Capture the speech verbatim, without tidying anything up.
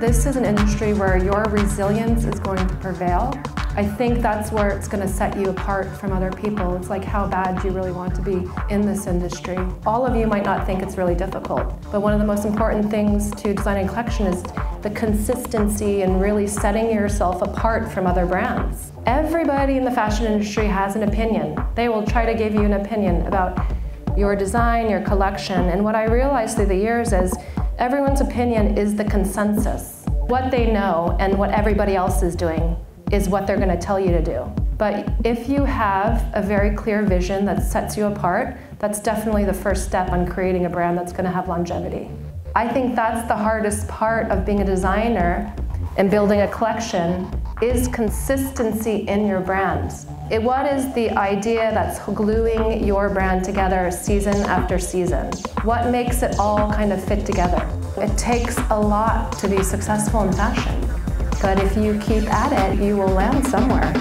This is an industry where your resilience is going to prevail. I think that's where it's going to set you apart from other people. It's like how bad you really want to be in this industry. All of you might not think it's really difficult, but one of the most important things to designing a collection is the consistency and really setting yourself apart from other brands. Everybody in the fashion industry has an opinion. They will try to give you an opinion about your design, your collection, and what I realized through the years is everyone's opinion is the consensus. What they know and what everybody else is doing is what they're going to tell you to do. But if you have a very clear vision that sets you apart, that's definitely the first step on creating a brand that's going to have longevity. I think that's the hardest part of being a designer and building a collection is consistency in your brand. It, what is the idea that's gluing your brand together season after season? What makes it all kind of fit together? It takes a lot to be successful in fashion. But if you keep at it, you will land somewhere.